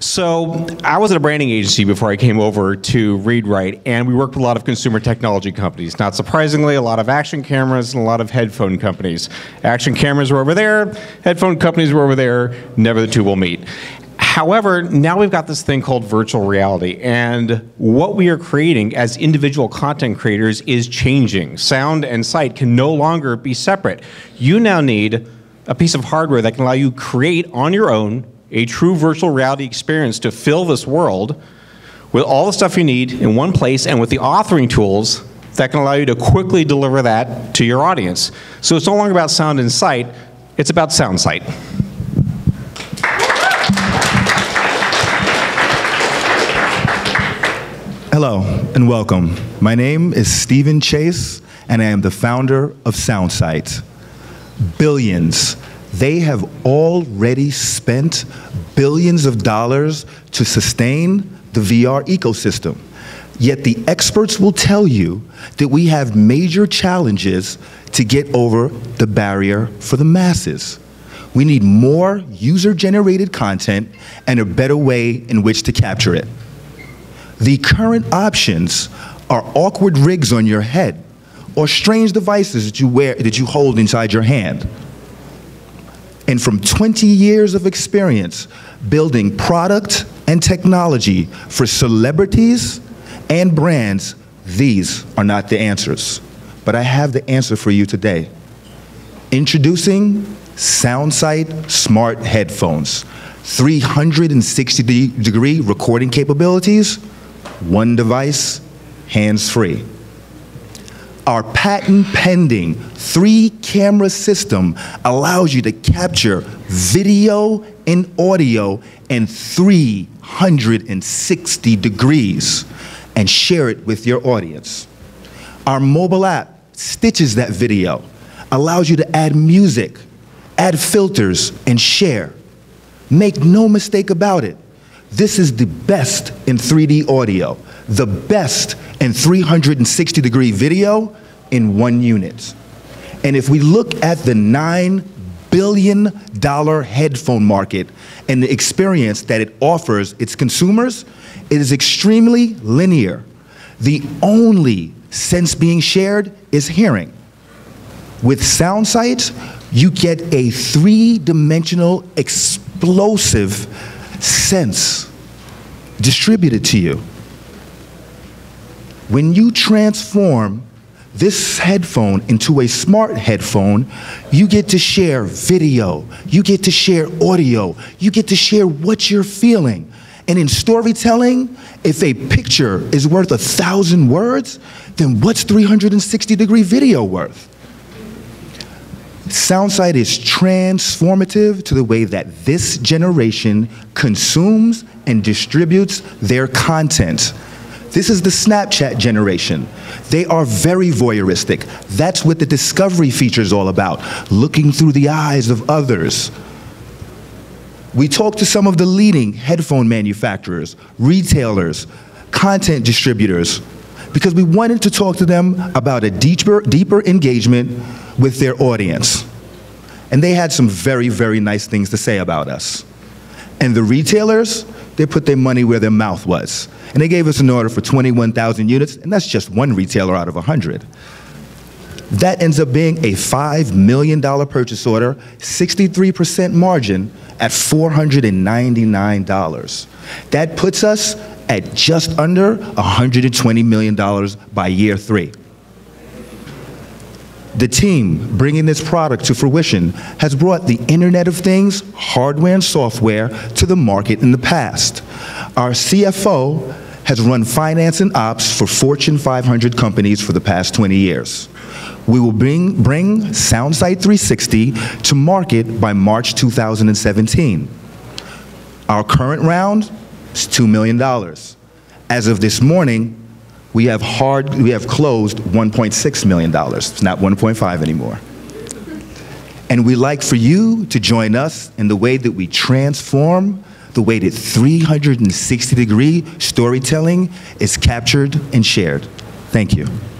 So I was at a branding agency before I came over to ReadWrite, and we worked with a lot of consumer technology companies. Not surprisingly, a lot of action cameras and a lot of headphone companies. Action cameras were over there, headphone companies were over there, never the two will meet. However, now we've got this thing called virtual reality, and what we are creating as individual content creators is changing. Sound and sight can no longer be separate. You now need a piece of hardware that can allow you to create on your own a true virtual reality experience to fill this world with all the stuff you need in one place and with the authoring tools that can allow you to quickly deliver that to your audience. So it's no longer about sound and sight, it's about SoundSight. Hello and welcome. My name is Stephen Chase and I am the founder of SoundSight. Billions. They have already spent billions of dollars to sustain the VR ecosystem. Yet the experts will tell you that we have major challenges to get over the barrier for the masses. We need more user-generated content and a better way in which to capture it. The current options are awkward rigs on your head or strange devices that you hold inside your hand. And from 20 years of experience building product and technology for celebrities and brands, these are not the answers. But I have the answer for you today. Introducing SoundSight Smart Headphones. 360-degree recording capabilities, one device, hands-free. Our patent-pending 3-camera system allows you to capture video and audio in 360 degrees and share it with your audience. Our mobile app stitches that video, allows you to add music, add filters, and share. Make no mistake about it. This is the best in 3D audio, the best in 360-degree video in one unit. And if we look at the $9 billion headphone market and the experience that it offers its consumers, it is extremely linear. The only sense being shared is hearing. With SoundSight, you get a 3-dimensional explosive sense distributed to you. When you transform this headphone into a smart headphone, you get to share video, you get to share audio, you get to share what you're feeling. And in storytelling, if a picture is worth 1,000 words, then what's 360-degree video worth? SoundSight is transformative to the way that this generation consumes and distributes their content. This is the Snapchat generation. They are very voyeuristic. That's what the discovery feature is all about, looking through the eyes of others. We talked to some of the leading headphone manufacturers, retailers, content distributors, because we wanted to talk to them about a deeper engagement with their audience. And they had some very, very nice things to say about us. And the retailers, they put their money where their mouth was. And they gave us an order for 21,000 units, and that's just one retailer out of 100. That ends up being a $5 million purchase order, 63% margin at $499. That puts us at just under $120 million by year 3. The team bringing this product to fruition has brought the Internet of Things, hardware and software, to the market in the past. Our CFO has run finance and ops for Fortune 500 companies for the past 20 years. We will bring SoundSight 360 to market by March 2017. Our current round is $2 million. As of this morning, we have closed $1.6 million. It's not 1.5 anymore. And we'd like for you to join us in the way that we transform the way that 360-degree storytelling is captured and shared. Thank you.